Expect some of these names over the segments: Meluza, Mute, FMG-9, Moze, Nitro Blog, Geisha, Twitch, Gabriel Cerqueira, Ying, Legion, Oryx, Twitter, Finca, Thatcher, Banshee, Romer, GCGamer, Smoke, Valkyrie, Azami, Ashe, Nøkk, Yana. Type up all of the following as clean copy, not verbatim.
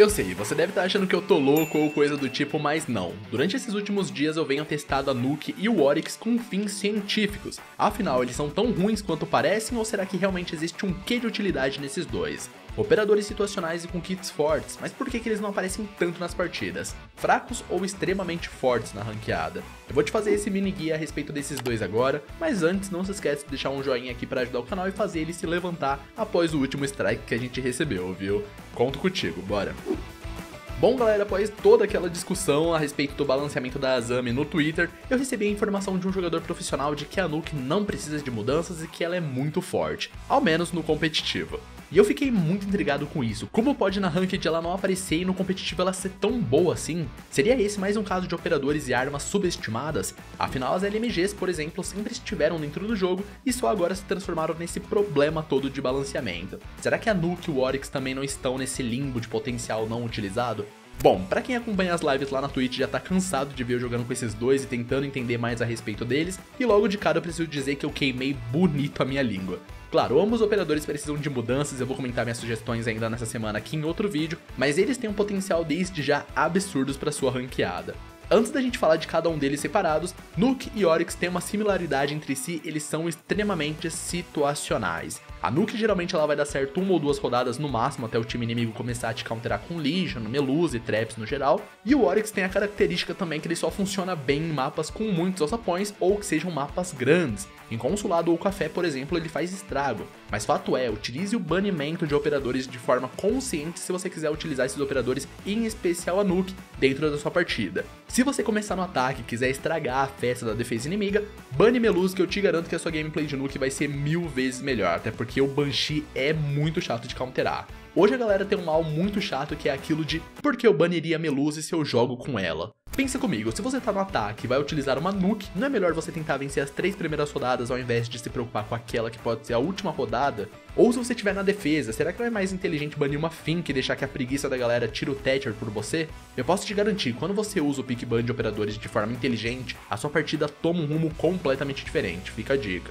Eu sei, você deve estar achando que eu tô louco ou coisa do tipo, mas não. Durante esses últimos dias eu venho testado a Nøkk e o Oryx com fins científicos. Afinal, eles são tão ruins quanto parecem ou será que realmente existe um quê de utilidade nesses dois? Operadores situacionais e com kits fortes, mas por que eles não aparecem tanto nas partidas? Fracos ou extremamente fortes na ranqueada? Eu vou te fazer esse mini guia a respeito desses dois agora, mas antes não se esquece de deixar um joinha aqui para ajudar o canal e fazer ele se levantar após o último strike que a gente recebeu, viu? Conto contigo, bora! Bom galera, após toda aquela discussão a respeito do balanceamento da Azami no Twitter, eu recebi a informação de um jogador profissional de que a Nøkk não precisa de mudanças e que ela é muito forte, ao menos no competitivo. E eu fiquei muito intrigado com isso, como pode na Ranked ela não aparecer e no competitivo ela ser tão boa assim? Seria esse mais um caso de operadores e armas subestimadas? Afinal as LMGs, por exemplo, sempre estiveram dentro do jogo e só agora se transformaram nesse problema todo de balanceamento. Será que a Nøkk e o Oryx também não estão nesse limbo de potencial não utilizado? Bom, pra quem acompanha as lives lá na Twitch já tá cansado de ver eu jogando com esses dois e tentando entender mais a respeito deles, e logo de cara eu preciso dizer que eu queimei bonito a minha língua. Claro, ambos os operadores precisam de mudanças, eu vou comentar minhas sugestões ainda nessa semana aqui em outro vídeo, mas eles têm um potencial desde já absurdos para sua ranqueada. Antes da gente falar de cada um deles separados, Nøkk e Oryx têm uma similaridade entre si, eles são extremamente situacionais. A Nøkk geralmente ela vai dar certo uma ou duas rodadas no máximo até o time inimigo começar a te counterar com Legion, Meluza e Traps no geral, e o Oryx tem a característica também que ele só funciona bem em mapas com muitos alçapões ou que sejam mapas grandes. Em Consulado ou Café, por exemplo, ele faz estrago, mas fato é, utilize o banimento de operadores de forma consciente se você quiser utilizar esses operadores, em especial a Nøkk, dentro da sua partida. Se você começar no ataque e quiser estragar a festa da defesa inimiga, bane Meluza que eu te garanto que a sua gameplay de Nøkk vai ser 1000 vezes melhor, até porque o Banshee é muito chato de counterar. Hoje a galera tem um mal muito chato que é aquilo de por que eu baniria Meluza se eu jogo com ela? Pensa comigo, se você tá no ataque e vai utilizar uma Nøkk, não é melhor você tentar vencer as 3 primeiras rodadas ao invés de se preocupar com aquela que pode ser a última rodada? Ou se você estiver na defesa, será que não é mais inteligente banir uma Finca e deixar que a preguiça da galera tire o Thatcher por você? Eu posso te garantir, quando você usa o pick ban de operadores de forma inteligente, a sua partida toma um rumo completamente diferente, fica a dica.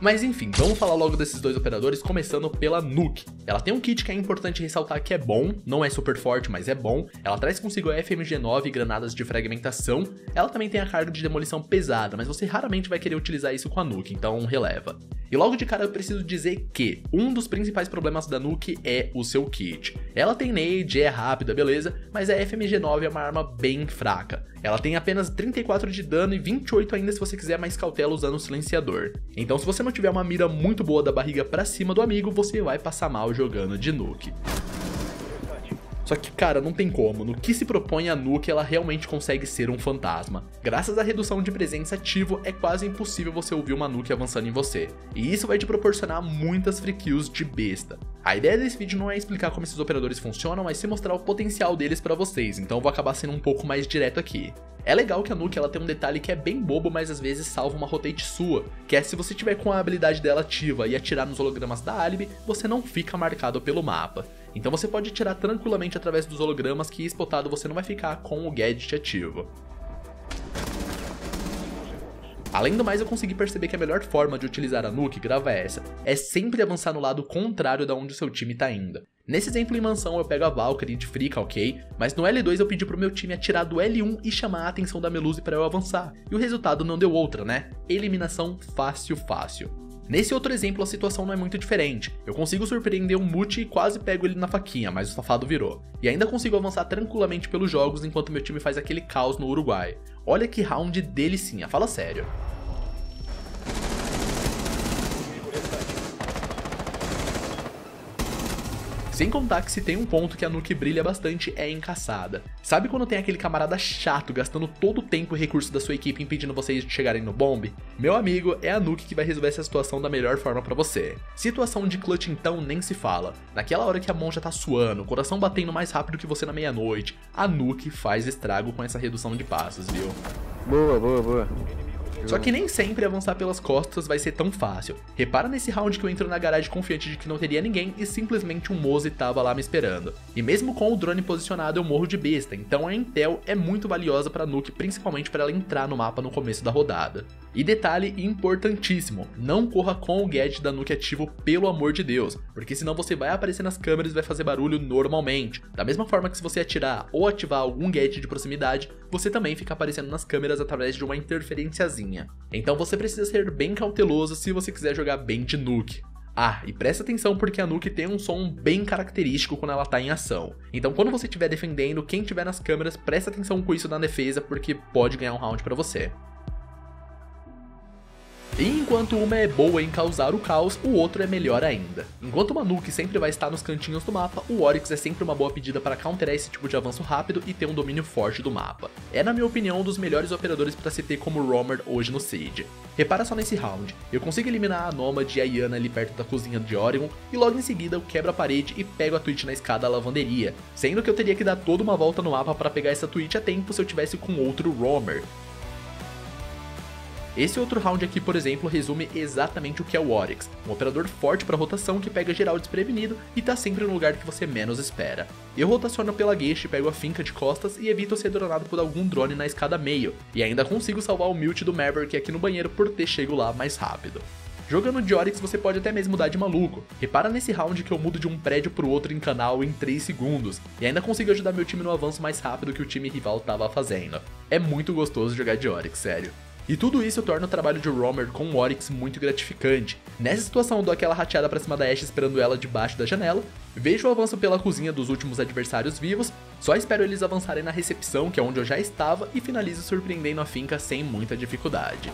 Mas enfim, vamos falar logo desses dois operadores, começando pela Nøkk. Ela tem um kit que é importante ressaltar que é bom, não é super forte, mas é bom. Ela traz consigo a FMG-9 e granadas de fragmentação. Ela também tem a carga de demolição pesada, mas você raramente vai querer utilizar isso com a Nøkk, então releva. E logo de cara eu preciso dizer que um dos principais problemas da Nøkk é o seu kit. Ela tem nade, é rápida, beleza, mas a FMG-9 é uma arma bem fraca. Ela tem apenas 34 de dano e 28 ainda se você quiser mais cautela usando o silenciador. Então se você não tiver uma mira muito boa da barriga pra cima do amigo, você vai passar mal jogando de Nøkk. Só que, cara, não tem como, no que se propõe a Nøkk, ela realmente consegue ser um fantasma. Graças à redução de presença ativo, é quase impossível você ouvir uma Nøkk avançando em você. E isso vai te proporcionar muitas free kills de besta. A ideia desse vídeo não é explicar como esses operadores funcionam, mas sim mostrar o potencial deles pra vocês, então eu vou acabar sendo um pouco mais direto aqui. É legal que a Nøkk ela tem um detalhe que é bem bobo, mas às vezes salva uma rotate sua, que é se você tiver com a habilidade dela ativa e atirar nos hologramas da Alibi, você não fica marcado pelo mapa. Então você pode atirar tranquilamente através dos hologramas que spotado você não vai ficar com o gadget ativo. Além do mais, eu consegui perceber que a melhor forma de utilizar a Nøkk, grava essa, é sempre avançar no lado contrário da onde o seu time tá indo. Nesse exemplo em mansão eu pego a Valkyrie de Frica, ok? Mas no L2 eu pedi pro meu time atirar do L1 e chamar a atenção da Meluza para eu avançar. E o resultado não deu outra, né? Eliminação fácil. Nesse outro exemplo a situação não é muito diferente, eu consigo surpreender um Mute e quase pego ele na faquinha, mas o safado virou. E ainda consigo avançar tranquilamente pelos jogos enquanto meu time faz aquele caos no Uruguai. Olha que round delicinha, fala sério. Sem contar que se tem um ponto que a Nøkk brilha bastante é em caçada. Sabe quando tem aquele camarada chato gastando todo o tempo e recurso da sua equipe impedindo vocês de chegarem no bombe? Meu amigo, é a Nøkk que vai resolver essa situação da melhor forma pra você. Situação de clutch então nem se fala. Naquela hora que a mão já tá suando, o coração batendo mais rápido que você na meia-noite, a Nøkk faz estrago com essa redução de passos, viu? Boa. Só que nem sempre avançar pelas costas vai ser tão fácil. Repara nesse round que eu entro na garagem confiante de que não teria ninguém e simplesmente um Moze tava lá me esperando. E mesmo com o drone posicionado eu morro de besta, então a intel é muito valiosa pra Nøkk, principalmente para ela entrar no mapa no começo da rodada. E detalhe importantíssimo, não corra com o gadget da Nøkk ativo, pelo amor de Deus, porque senão você vai aparecer nas câmeras e vai fazer barulho normalmente. Da mesma forma que se você atirar ou ativar algum gadget de proximidade, você também fica aparecendo nas câmeras através de uma interferenciazinha. Então você precisa ser bem cauteloso se você quiser jogar bem de Nøkk. Ah, e presta atenção porque a Nøkk tem um som bem característico quando ela tá em ação. Então quando você estiver defendendo, quem tiver nas câmeras, presta atenção com isso na defesa porque pode ganhar um round pra você. E enquanto uma é boa em causar o caos, o outro é melhor ainda. Enquanto uma Nøkk sempre vai estar nos cantinhos do mapa, o Oryx é sempre uma boa pedida para counterar esse tipo de avanço rápido e ter um domínio forte do mapa. É, na minha opinião, um dos melhores operadores para se ter como Romer hoje no Seed. Repara só nesse round, eu consigo eliminar a Nomad e a Yana ali perto da cozinha de Oryx, e logo em seguida eu quebro a parede e pego a Twitch na escada da lavanderia, sendo que eu teria que dar toda uma volta no mapa para pegar essa Twitch a tempo se eu tivesse com outro Romer. Esse outro round aqui, por exemplo, resume exatamente o que é o Oryx, um operador forte para rotação que pega geral desprevenido e tá sempre no lugar que você menos espera. Eu rotaciono pela Geisha, pego a Finca de costas e evito ser dronado por algum drone na escada meio, e ainda consigo salvar o Mute do Maverick aqui no banheiro por ter chego lá mais rápido. Jogando de Oryx você pode até mesmo dar de maluco. Repara nesse round que eu mudo de um prédio pro outro em canal em 3 segundos, e ainda consigo ajudar meu time no avanço mais rápido que o time rival tava fazendo. É muito gostoso jogar de Oryx, sério. E tudo isso torna o trabalho de Romer com o Oryx muito gratificante. Nessa situação eu dou aquela rateada pra cima da Ashe esperando ela debaixo da janela, vejo o avanço pela cozinha dos últimos adversários vivos, só espero eles avançarem na recepção, que é onde eu já estava, e finalizo surpreendendo a Finca sem muita dificuldade.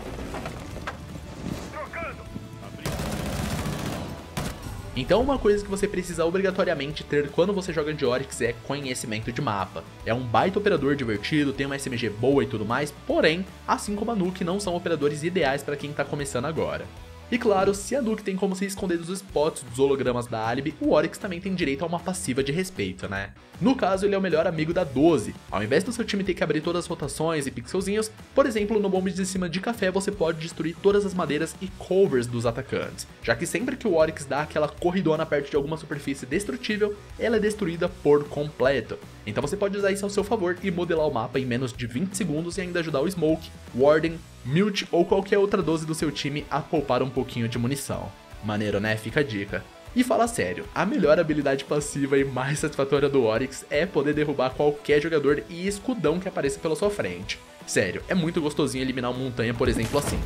Então uma coisa que você precisa obrigatoriamente ter quando você joga de Oryx é conhecimento de mapa. É um baita operador divertido, tem uma SMG boa e tudo mais, porém, assim como a Nøkk, não são operadores ideais para quem tá começando agora. E claro, se a Nøkk tem como se esconder dos spots dos hologramas da Alibi, o Oryx também tem direito a uma passiva de respeito, né? No caso, ele é o melhor amigo da 12. Ao invés do seu time ter que abrir todas as rotações e pixelzinhos, por exemplo, no bombe de cima de café você pode destruir todas as madeiras e covers dos atacantes, já que sempre que o Oryx dá aquela corridona perto de alguma superfície destrutível, ela é destruída por completo. Então você pode usar isso ao seu favor e modelar o mapa em menos de 20 segundos e ainda ajudar o Smoke, Warden, Mute ou qualquer outra 12 do seu time a poupar um pouquinho de munição. Maneiro, né? Fica a dica. E fala sério, a melhor habilidade passiva e mais satisfatória do Oryx é poder derrubar qualquer jogador e escudão que apareça pela sua frente. Sério, é muito gostosinho eliminar uma montanha, por exemplo, assim.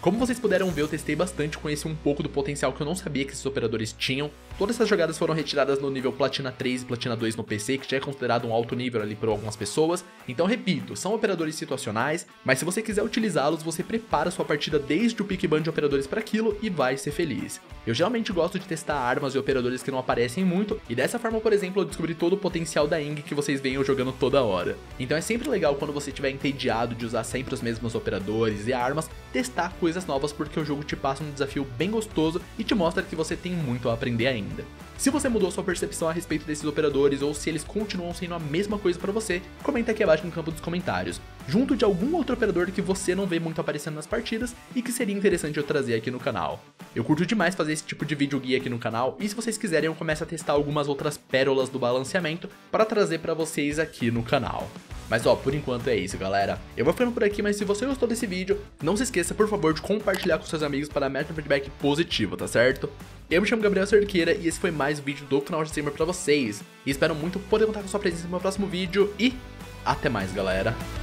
Como vocês puderam ver, eu testei bastante, conheci um pouco do potencial que eu não sabia que esses operadores tinham. Todas essas jogadas foram retiradas no nível Platina 3 e Platina 2 no PC, que já é considerado um alto nível ali por algumas pessoas. Então repito, são operadores situacionais, mas se você quiser utilizá-los, você prepara sua partida desde o pick ban de operadores para aquilo e vai ser feliz. Eu geralmente gosto de testar armas e operadores que não aparecem muito, e dessa forma, por exemplo, eu descobri todo o potencial da Ying que vocês veem eu jogando toda hora. Então é sempre legal quando você estiver entediado de usar sempre os mesmos operadores e armas, testar coisas novas porque o jogo te passa um desafio bem gostoso e te mostra que você tem muito a aprender ainda. Se você mudou sua percepção a respeito desses operadores ou se eles continuam sendo a mesma coisa pra você, comenta aqui abaixo no campo dos comentários, junto de algum outro operador que você não vê muito aparecendo nas partidas e que seria interessante eu trazer aqui no canal. Eu curto demais fazer esse tipo de vídeo guia aqui no canal e se vocês quiserem eu começo a testar algumas outras pérolas do balanceamento para trazer pra vocês aqui no canal. Mas ó, por enquanto é isso galera, eu vou ficando por aqui, mas se você gostou desse vídeo, não se esqueça por favor de compartilhar com seus amigos para dar um feedback positivo, tá certo? Eu me chamo Gabriel Cerqueira e esse foi mais um vídeo do canal GCGamer pra vocês, e espero muito poder contar com sua presença no meu próximo vídeo e até mais galera!